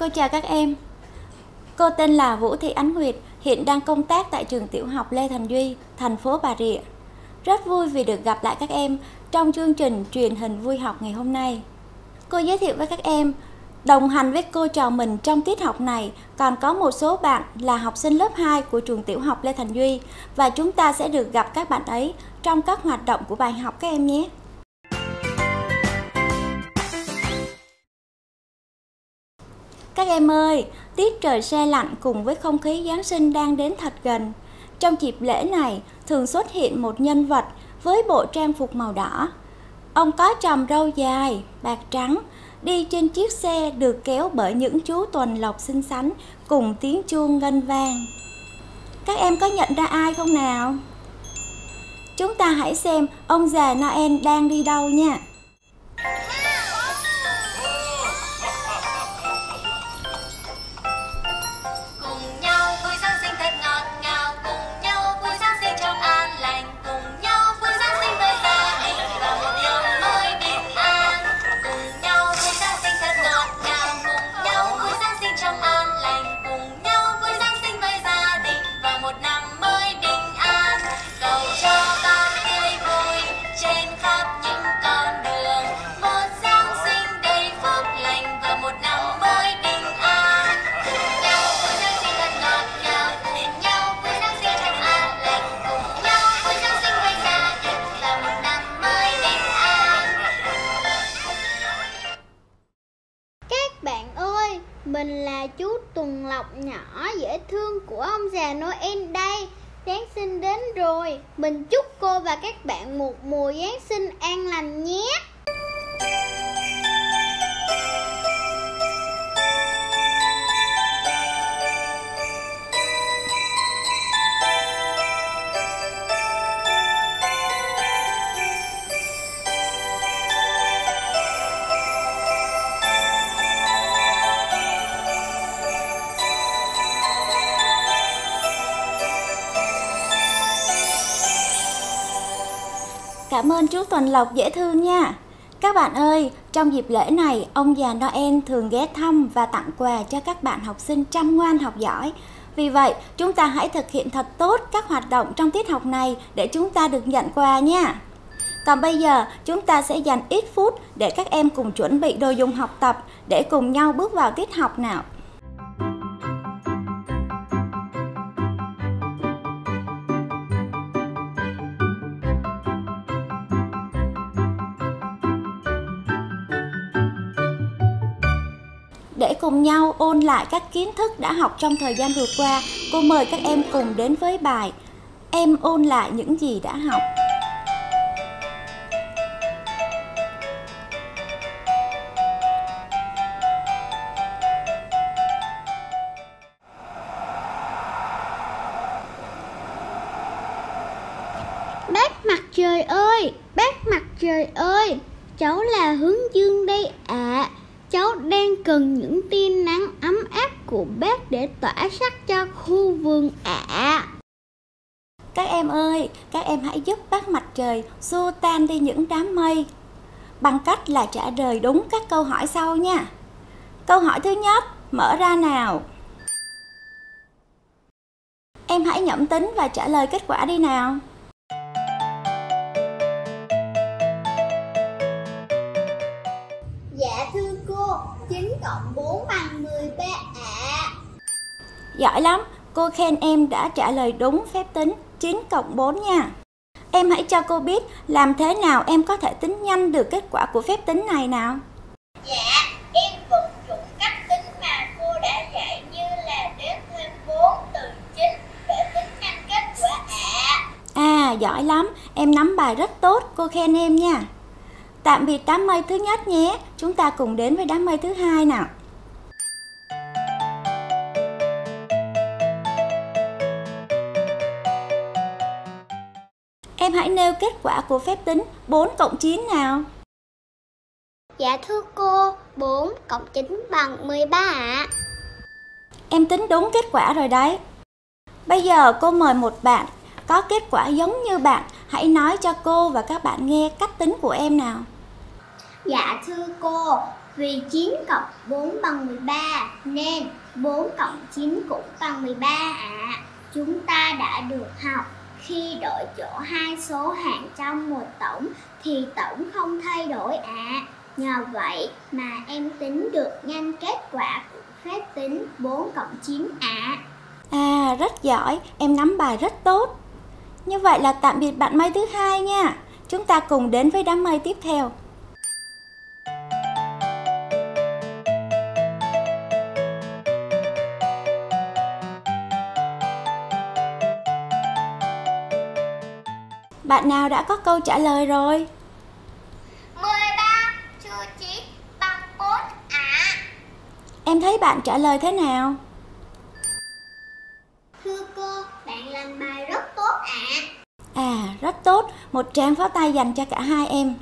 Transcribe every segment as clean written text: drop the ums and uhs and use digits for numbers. Cô chào các em. Cô tên là Vũ Thị Ánh Nguyệt, hiện đang công tác tại trường tiểu học Lê Thành Duy, thành phố Bà Rịa. Rất vui vì được gặp lại các em trong chương trình truyền hình vui học ngày hôm nay. Cô giới thiệu với các em, đồng hành với cô trò mình trong tiết học này còn có một số bạn là học sinh lớp 2 của trường tiểu học Lê Thành Duy và chúng ta sẽ được gặp các bạn ấy trong các hoạt động của bài học các em nhé. Các em ơi, tiết trời se lạnh cùng với không khí Giáng sinh đang đến thật gần. Trong dịp lễ này, thường xuất hiện một nhân vật với bộ trang phục màu đỏ. Ông có tròm râu dài, bạc trắng, đi trên chiếc xe được kéo bởi những chú tuần lộc xinh xắn cùng tiếng chuông ngân vang. Các em có nhận ra ai không nào? Chúng ta hãy xem ông già Noel đang đi đâu nha. Mình là chú tuần lộc nhỏ dễ thương của ông già Noel đây. Giáng sinh đến rồi, mình chúc cô và các bạn một mùa Giáng sinh an lành nhé. Cảm ơn chú tuần lộc dễ thương nha. Các bạn ơi, trong dịp lễ này, ông già Noel thường ghé thăm và tặng quà cho các bạn học sinh chăm ngoan học giỏi. Vì vậy, chúng ta hãy thực hiện thật tốt các hoạt động trong tiết học này để chúng ta được nhận quà nha. Còn bây giờ, chúng ta sẽ dành ít phút để các em cùng chuẩn bị đồ dùng học tập để cùng nhau bước vào tiết học nào. Để cùng nhau ôn lại các kiến thức đã học trong thời gian vừa qua, cô mời các em cùng đến với bài Em ôn lại những gì đã học. Bác mặt trời ơi, bác mặt trời ơi, cháu là Hướng Dương đây ạ. Cháu đang cần những tia nắng ấm áp của bác để tỏa sắc cho khu vườn ạ. Các em ơi, các em hãy giúp bác mặt trời xua tan đi những đám mây bằng cách là trả lời đúng các câu hỏi sau nha. Câu hỏi thứ nhất, mở ra nào. Em hãy nhẩm tính và trả lời kết quả đi nào. Giỏi lắm, cô khen em đã trả lời đúng phép tính 9 + 4 nha. Em hãy cho cô biết làm thế nào em có thể tính nhanh được kết quả của phép tính này nào. Dạ, em vận dụng cách tính mà cô đã dạy như là đếm thêm 4 từ 9 để tính nhanh kết quả ạ. À, giỏi lắm, em nắm bài rất tốt, cô khen em nha. Tạm biệt đám mây thứ nhất nhé, chúng ta cùng đến với đám mây thứ hai nào. Em hãy nêu kết quả của phép tính 4 + 9 nào. Dạ thưa cô, 4 + 9 bằng 13 ạ. Em tính đúng kết quả rồi đấy. Bây giờ cô mời một bạn có kết quả giống như bạn, hãy nói cho cô và các bạn nghe cách tính của em nào. Dạ thưa cô, vì 9 + 4 bằng 13 nên 4 + 9 cũng bằng 13 ạ. Chúng ta đã được học khi đổi chỗ hai số hạng trong một tổng thì tổng không thay đổi ạ. Nhờ vậy mà em tính được nhanh kết quả của phép tính 4 + 9 ạ. À, rất giỏi, em nắm bài rất tốt. Như vậy là tạm biệt bạn Mai thứ hai nha. Chúng ta cùng đến với đám mây tiếp theo. Bạn nào đã có câu trả lời rồi? 13 + 9 bằng 4 ạ. Em thấy bạn trả lời thế nào? Thưa cô, bạn làm bài rất tốt ạ. À, rất tốt. Một tràng pháo tay dành cho cả hai em.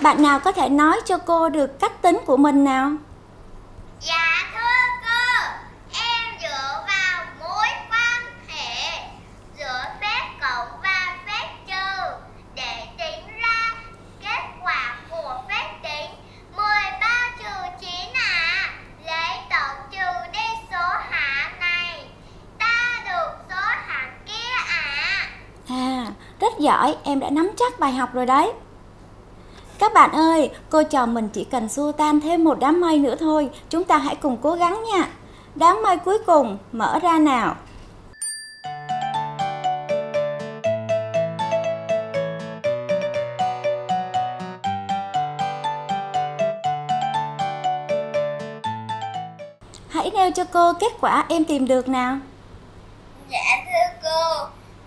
Bạn nào có thể nói cho cô được cách tính của mình nào? Dạ thưa cô, em dựa vào mối quan hệ giữa phép cộng và phép trừ để tính ra kết quả của phép tính 13 + 9 ạ. Lấy tổng trừ đi số hạng này, ta được số hạng kia ạ. À, rất giỏi, em đã nắm chắc bài học rồi đấy. Các bạn ơi, cô trò mình chỉ cần xua tan thêm một đám mây nữa thôi. Chúng ta hãy cùng cố gắng nha. Đám mây cuối cùng, mở ra nào. Hãy nêu cho cô kết quả em tìm được nào. Dạ thưa cô,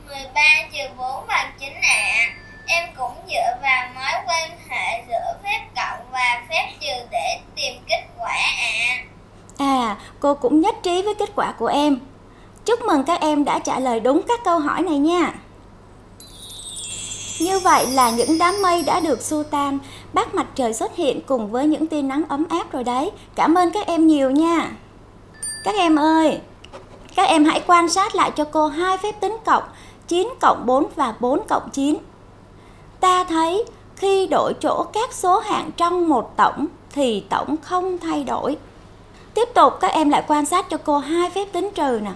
13 + 4 bằng 9 ạ. Em cũng dựa vào mối quan hệ giữa phép cộng và phép trừ để tìm kết quả ạ. À, cô cũng nhất trí với kết quả của em. Chúc mừng các em đã trả lời đúng các câu hỏi này nha. Như vậy là những đám mây đã được xua tan, bác mặt trời xuất hiện cùng với những tia nắng ấm áp rồi đấy. Cảm ơn các em nhiều nha. Các em ơi, các em hãy quan sát lại cho cô hai phép tính cộng 9 + 4 và 4 + 9. Ta thấy khi đổi chỗ các số hạng trong một tổng thì tổng không thay đổi. Tiếp tục các em lại quan sát cho cô hai phép tính trừ nè.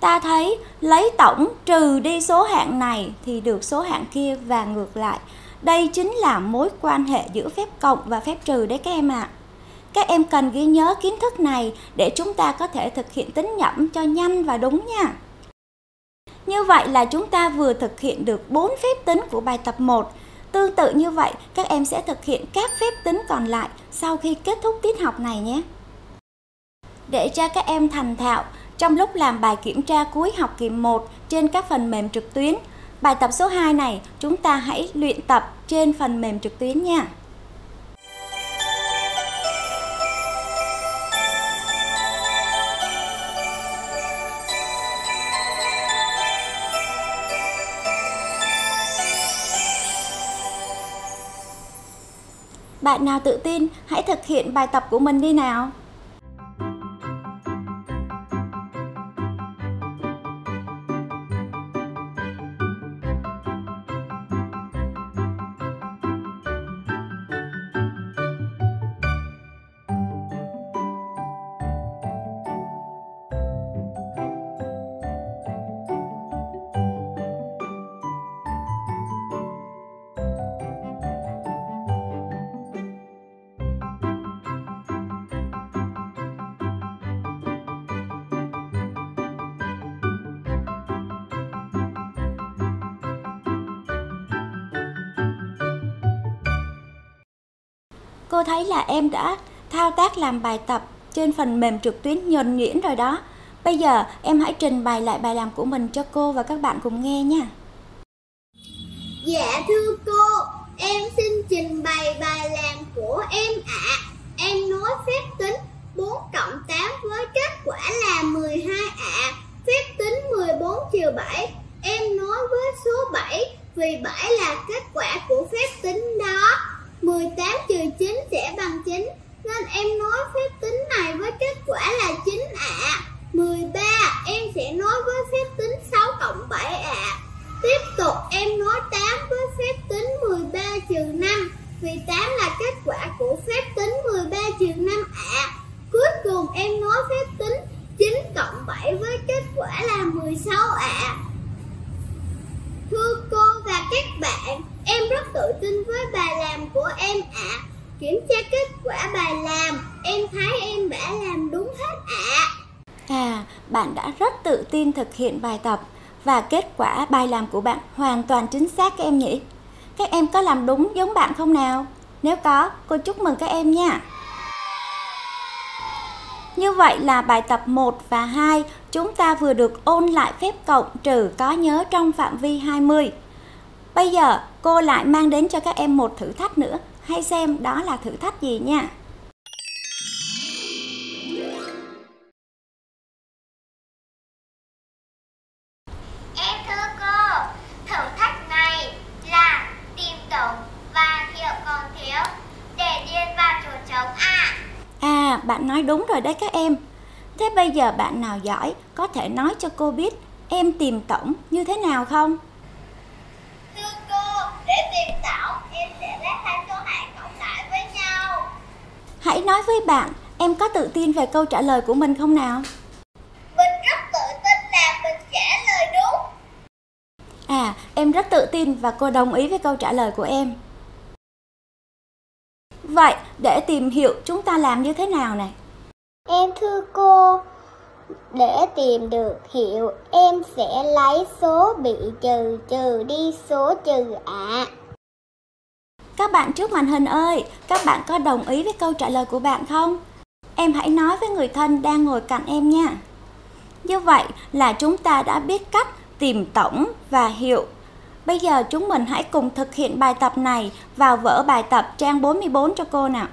Ta thấy lấy tổng trừ đi số hạng này thì được số hạng kia và ngược lại. Đây chính là mối quan hệ giữa phép cộng và phép trừ đấy các em ạ. Các em cần ghi nhớ kiến thức này để chúng ta có thể thực hiện tính nhẩm cho nhanh và đúng nha. Như vậy là chúng ta vừa thực hiện được 4 phép tính của bài tập 1. Tương tự như vậy, các em sẽ thực hiện các phép tính còn lại sau khi kết thúc tiết học này nhé. Để cho các em thành thạo, trong lúc làm bài kiểm tra cuối học kỳ 1 trên các phần mềm trực tuyến, bài tập số 2 này chúng ta hãy luyện tập trên phần mềm trực tuyến nha. Bạn nào tự tin, hãy thực hiện bài tập của mình đi nào. Cô thấy là em đã thao tác làm bài tập trên phần mềm trực tuyến nhuần nhuyễn rồi đó. Bây giờ em hãy trình bày lại bài làm của mình cho cô và các bạn cùng nghe nha. Dạ thưa cô, em xin trình bày bài làm của em ạ. Em nối phép tính 4 + 8 với kết quả là 12 ạ. Phép tính 14 / 7 em nối với số 7 vì 7 là kết quả của phép tính đó. 18 + 9 sẽ bằng 9 nên em nối phép tính này với kết quả là 9 ạ. 13 em sẽ nối với phép tính 6 + 7 ạ. Tiếp tục em nói 8 với phép tính 13 trừ 5, vì 8 là kết quả của phép tính 13 trừ 5 ạ. Cuối cùng em nói phép tính 9 cộng 7 với kết quả là 16 ạ. Thưa cô và các bạn, em rất tự tin với bài làm của em ạ. Kiểm tra kết quả bài làm, em thấy em đã làm đúng hết ạ. À, bạn đã rất tự tin thực hiện bài tập và kết quả bài làm của bạn hoàn toàn chính xác các em nhỉ? Các em có làm đúng giống bạn không nào? Nếu có, cô chúc mừng các em nha. Như vậy là bài tập 1 và 2 chúng ta vừa được ôn lại phép cộng trừ có nhớ trong phạm vi 20. Bây giờ cô lại mang đến cho các em một thử thách nữa. Hãy xem đó là thử thách gì nha. Bạn nói đúng rồi đấy các em. Thế bây giờ bạn nào giỏi có thể nói cho cô biết em tìm tổng như thế nào không? Thưa cô, để tìm tổng em sẽ lấy hai số hạng cộng lại với nhau. Hãy nói với bạn, em có tự tin về câu trả lời của mình không nào? Mình rất tự tin là mình trả lời đúng. À, em rất tự tin và cô đồng ý với câu trả lời của em. Vậy để tìm hiểu chúng ta làm như thế nào này? Em thưa cô, để tìm được hiệu em sẽ lấy số bị trừ trừ đi số trừ ạ. Các bạn trước màn hình ơi, các bạn có đồng ý với câu trả lời của bạn không? Em hãy nói với người thân đang ngồi cạnh em nha. Như vậy là chúng ta đã biết cách tìm tổng và hiệu. Bây giờ chúng mình hãy cùng thực hiện bài tập này vào vở bài tập trang 44 cho cô nào.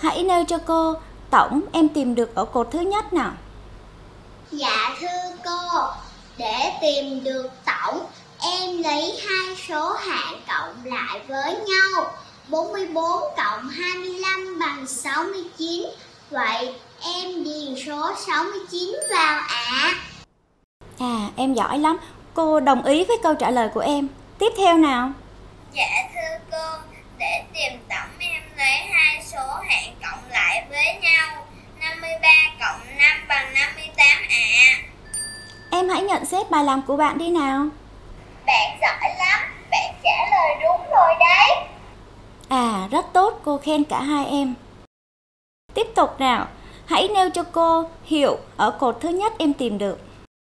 Hãy nêu cho cô tổng em tìm được ở cột thứ nhất nào. Dạ thưa cô, để tìm được tổng em lấy hai số hạng cộng lại với nhau. 44 cộng 25 bằng 69. Vậy em điền số 69 vào ạ. À, em giỏi lắm. Cô đồng ý với câu trả lời của em. Tiếp theo nào. Dạ thưa cô, để tìm tổng em lấy hai số hạng cộng lại với nhau. 53 cộng 5 bằng 58 ạ. Em hãy nhận xét bài làm của bạn đi nào. Bạn giỏi lắm, bạn trả lời đúng rồi đấy. À, rất tốt, cô khen cả hai em. Tiếp tục nào, hãy nêu cho cô hiệu ở cột thứ nhất em tìm được.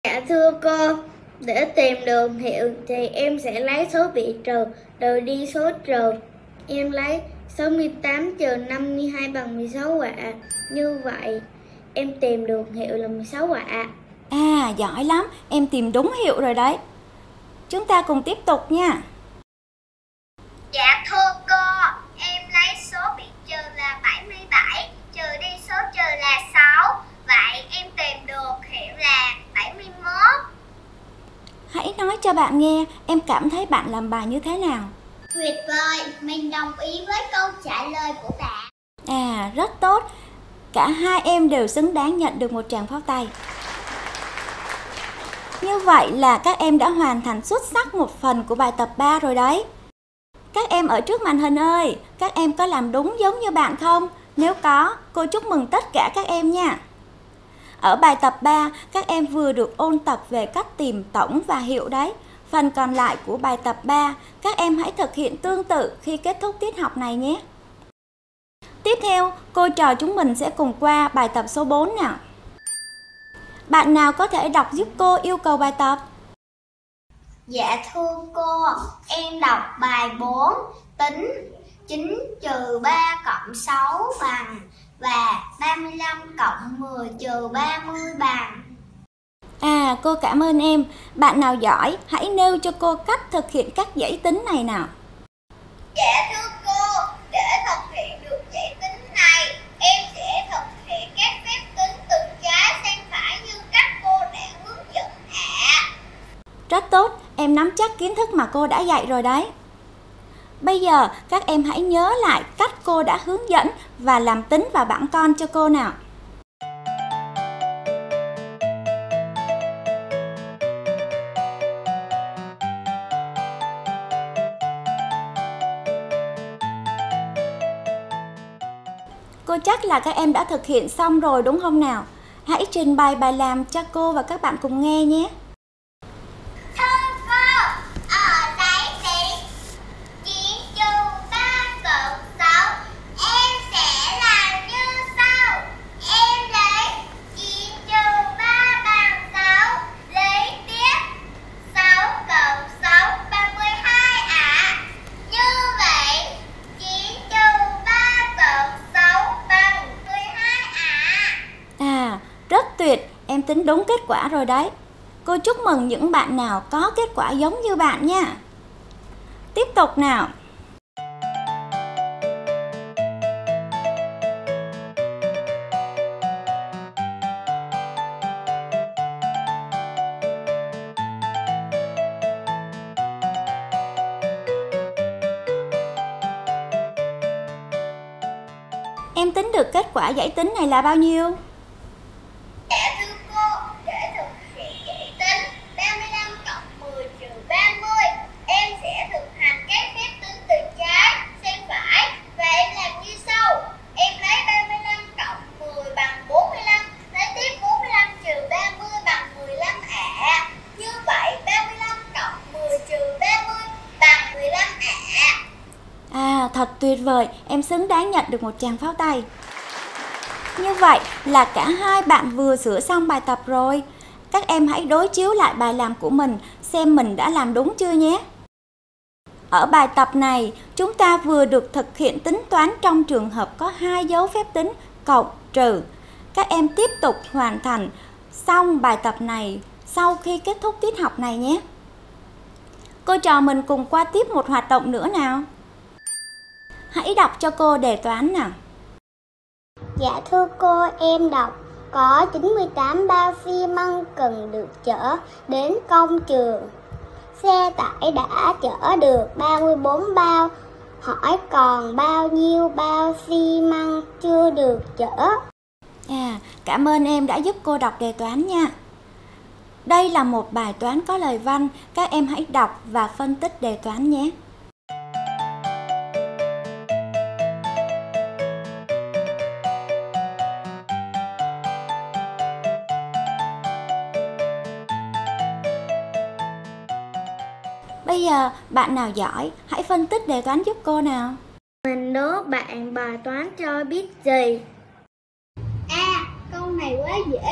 Dạ thưa cô, để tìm được hiệu thì em sẽ lấy số bị trừ trừ đi số trừ. Em lấy 68 trừ 52 bằng 16 ạ. Như vậy em tìm được hiệu là 16 ạ. À, giỏi lắm, em tìm đúng hiệu rồi đấy. Chúng ta cùng tiếp tục nha. Dạ thưa cô, em lấy số bị trừ là 77 trừ đi số trừ là 6. Vậy em tìm được hiệu là 71. Hãy nói cho bạn nghe, em cảm thấy bạn làm bài như thế nào? Tuyệt vời, mình đồng ý với câu trả lời của bạn. À, rất tốt. Cả hai em đều xứng đáng nhận được một tràng pháo tay. Như vậy là các em đã hoàn thành xuất sắc một phần của bài tập 3 rồi đấy. Các em ở trước màn hình ơi, các em có làm đúng giống như bạn không? Nếu có, cô chúc mừng tất cả các em nha. Ở bài tập 3, các em vừa được ôn tập về cách tìm tổng và hiệu đấy. Phần còn lại của bài tập 3, các em hãy thực hiện tương tự khi kết thúc tiết học này nhé. Tiếp theo, cô trò chúng mình sẽ cùng qua bài tập số 4 nào. Bạn nào có thể đọc giúp cô yêu cầu bài tập? Dạ thưa cô, em đọc bài 4, tính 9 trừ 3 cộng 6 bằng và 35 cộng 10 trừ 30 bằng. À, cô cảm ơn em. Bạn nào giỏi, hãy nêu cho cô cách thực hiện các dãy tính này nào. Dạ thưa cô, để thực hiện được dãy tính này, em sẽ thực Rất tốt, em nắm chắc kiến thức mà cô đã dạy rồi đấy. Bây giờ các em hãy nhớ lại cách cô đã hướng dẫn và làm tính vào bảng con cho cô nào. Cô chắc là các em đã thực hiện xong rồi đúng không nào? Hãy trình bày bài làm cho cô và các bạn cùng nghe nhé. Em tính đúng kết quả rồi đấy. Cô chúc mừng những bạn nào có kết quả giống như bạn nha. Tiếp tục nào. Em tính được kết quả giải tính này là bao nhiêu? Thật tuyệt vời, em xứng đáng nhận được một tràng pháo tay. Như vậy là cả hai bạn vừa sửa xong bài tập rồi. Các em hãy đối chiếu lại bài làm của mình, xem mình đã làm đúng chưa nhé. Ở bài tập này, chúng ta vừa được thực hiện tính toán trong trường hợp có hai dấu phép tính cộng, trừ. Các em tiếp tục hoàn thành xong bài tập này sau khi kết thúc tiết học này nhé. Cô trò mình cùng qua tiếp một hoạt động nữa nào. Hãy đọc cho cô đề toán nào. Dạ thưa cô, em đọc có 98 bao xi măng cần được chở đến công trường. Xe tải đã chở được 34 bao, hỏi còn bao nhiêu bao xi măng chưa được chở? Cảm ơn em đã giúp cô đọc đề toán nha. Đây là một bài toán có lời văn, các em hãy đọc và phân tích đề toán nhé. Bây giờ, bạn nào giỏi, hãy phân tích đề toán giúp cô nào. Mình đố bạn bài toán cho biết gì? A. Câu này quá dễ.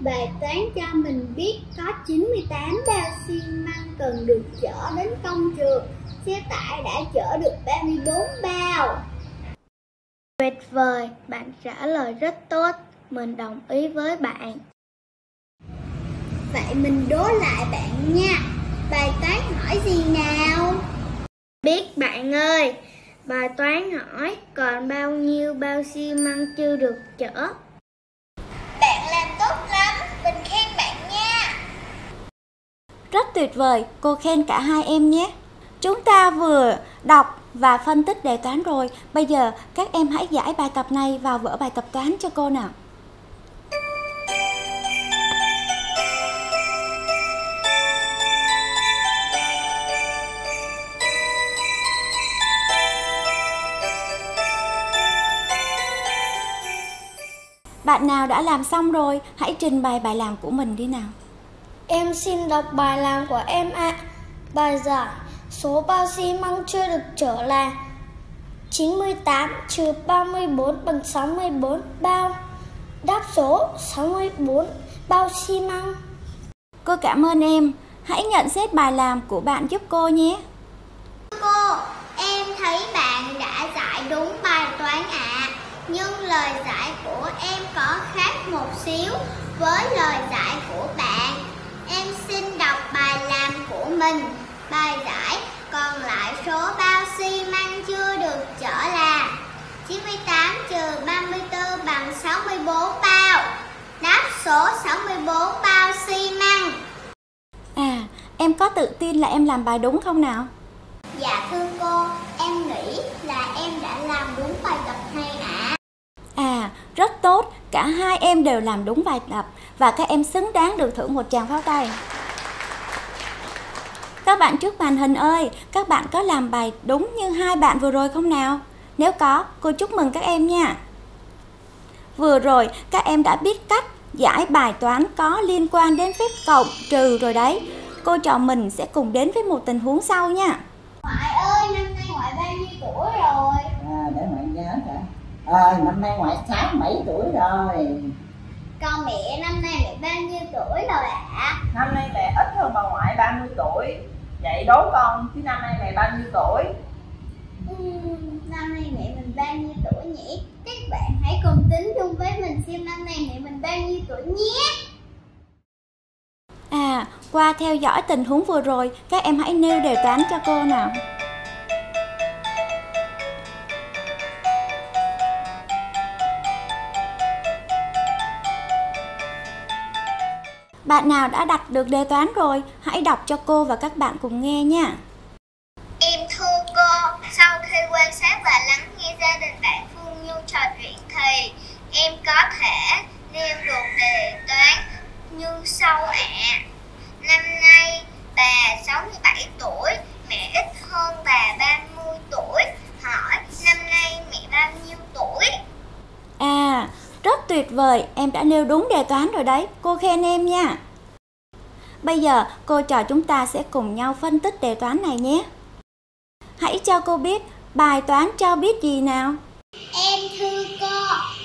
Bài toán cho mình biết có 98 bao xi măng cần được chở đến công trường. Xe tải đã chở được 34 bao. Tuyệt vời, bạn trả lời rất tốt. Mình đồng ý với bạn. Vậy mình đố lại bạn nha. Bài toán hỏi gì nào? Biết bạn ơi, bài toán hỏi còn bao nhiêu bao xi măng chưa được chở. Bạn làm tốt lắm, mình khen bạn nha. Rất tuyệt vời, cô khen cả hai em nhé. Chúng ta vừa đọc và phân tích đề toán rồi. Bây giờ các em hãy giải bài tập này vào vở bài tập toán cho cô nào. Bạn nào đã làm xong rồi, hãy trình bày bài làm của mình đi nào. Em xin đọc bài làm của em ạ. Bài giải số bao xi măng chưa được chở là 98 trừ 34 bằng 64 bao. Đáp số 64 bao xi măng. Cô cảm ơn em. Hãy nhận xét bài làm của bạn giúp cô nhé. Cô, em thấy bạn đã giải đúng bài toán ạ. Nhưng lời giải của em có khác một xíu với lời giải của bạn. Em xin đọc bài làm của mình. Bài giải còn lại số bao xi măng chưa được chở là 98 trừ 34 bằng 64 bao. Đáp số 64 bao xi măng. Em có tự tin là em làm bài đúng không nào? Dạ thưa cô, em nghĩ là em đã làm đúng bài tập hay ạ. À, rất tốt, cả hai em đều làm đúng bài tập và các em xứng đáng được thưởng một tràng pháo tay. Các bạn trước màn hình ơi, các bạn có làm bài đúng như hai bạn vừa rồi không nào? Nếu có, cô chúc mừng các em nha. Vừa rồi, các em đã biết cách giải bài toán có liên quan đến phép cộng, trừ rồi đấy. Cô trò mình sẽ cùng đến với một tình huống sau nha. Ngoại ơi, năm nay ngoại bao nhiêu tuổi rồi? À, để ngoại nhớ cả. Năm nay ngoại 6-7 tuổi rồi. Còn mẹ năm nay mẹ bao nhiêu tuổi rồi ạ? Năm nay mẹ ít hơn bà ngoại 30 tuổi. Vậy đố con, chứ năm nay mẹ bao nhiêu tuổi? Năm nay mẹ mình bao nhiêu tuổi nhỉ? Các bạn hãy cùng tính chung với mình xem năm nay mẹ mình bao nhiêu tuổi nhé. À, qua theo dõi tình huống vừa rồi, các em hãy nêu đề toán cho cô nào. Bạn nào đã đặt được đề toán rồi, hãy đọc cho cô và các bạn cùng nghe nha. Em thưa cô, sau khi quan sát và lắng nghe gia đình bạn Phương Nhung trò chuyện thì em có thể nêu được đề toán như sau ạ. Năm nay bà 67 tuổi, mẹ ít hơn bà 30 tuổi. Hỏi năm nay mẹ bao nhiêu tuổi? À, rất tuyệt vời, em đã nêu đúng đề toán rồi đấy, cô khen em nha. Bây giờ cô trò chúng ta sẽ cùng nhau phân tích đề toán này nhé. Hãy cho cô biết bài toán cho biết gì nào. Em thưa cô,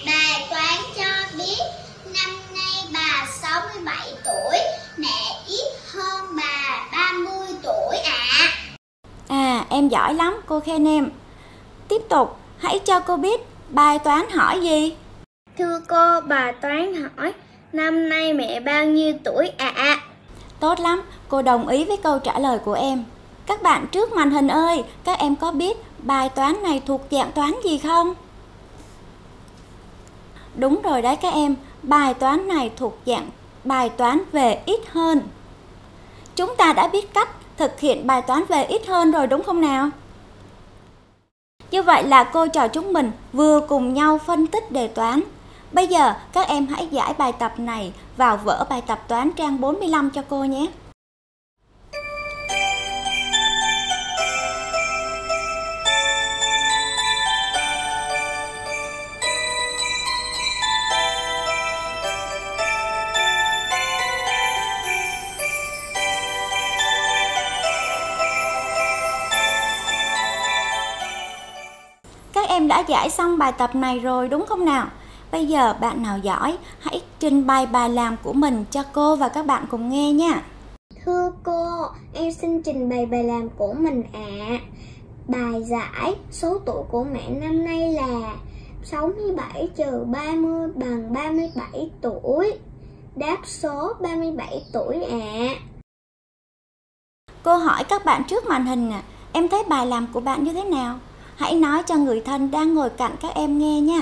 bài toán cho biết năm nay bà 67 tuổi, mẹ ít hơn bà 30 tuổi ạ. À, em giỏi lắm, cô khen em. Tiếp tục, hãy cho cô biết bài toán hỏi gì. Thưa cô, bài toán hỏi năm nay mẹ bao nhiêu tuổi ạ? Tốt lắm, cô đồng ý với câu trả lời của em. Các bạn trước màn hình ơi, các em có biết bài toán này thuộc dạng toán gì không? Đúng rồi đấy các em, bài toán này thuộc dạng bài toán về ít hơn. Chúng ta đã biết cách thực hiện bài toán về ít hơn rồi đúng không nào? Như vậy là cô trò chúng mình vừa cùng nhau phân tích đề toán. Bây giờ các em hãy giải bài tập này vào vở bài tập toán trang 45 cho cô nhé. Em đã giải xong bài tập này rồi đúng không nào? Bây giờ bạn nào giỏi hãy trình bày bài làm của mình cho cô và các bạn cùng nghe nha. Thưa cô, em xin trình bày bài làm của mình ạ. Bài giải số tuổi của mẹ năm nay là 67 trừ 30 bằng 37 tuổi. Đáp số 37 tuổi ạ. Cô hỏi các bạn trước màn hình nè, em thấy bài làm của bạn như thế nào? Hãy nói cho người thân đang ngồi cạnh các em nghe nha.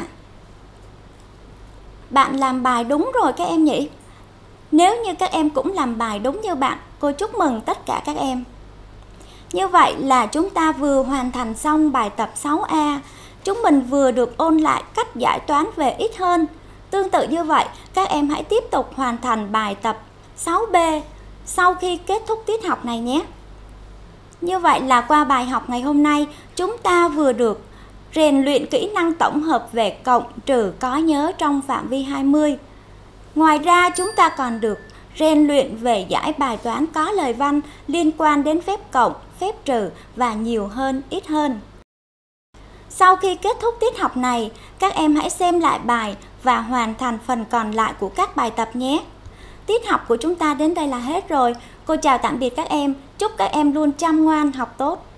Bạn làm bài đúng rồi các em nhỉ? Nếu như các em cũng làm bài đúng như bạn, cô chúc mừng tất cả các em. Như vậy là chúng ta vừa hoàn thành xong bài tập 6A. Chúng mình vừa được ôn lại cách giải toán về ít hơn. Tương tự như vậy, các em hãy tiếp tục hoàn thành bài tập 6B sau khi kết thúc tiết học này nhé. Như vậy là qua bài học ngày hôm nay, chúng ta vừa được rèn luyện kỹ năng tổng hợp về cộng trừ có nhớ trong phạm vi 20. Ngoài ra chúng ta còn được rèn luyện về giải bài toán có lời văn liên quan đến phép cộng, phép trừ và nhiều hơn, ít hơn. Sau khi kết thúc tiết học này, các em hãy xem lại bài và hoàn thành phần còn lại của các bài tập nhé. Tiết học của chúng ta đến đây là hết rồi. Cô chào tạm biệt các em, chúc các em luôn chăm ngoan học tốt.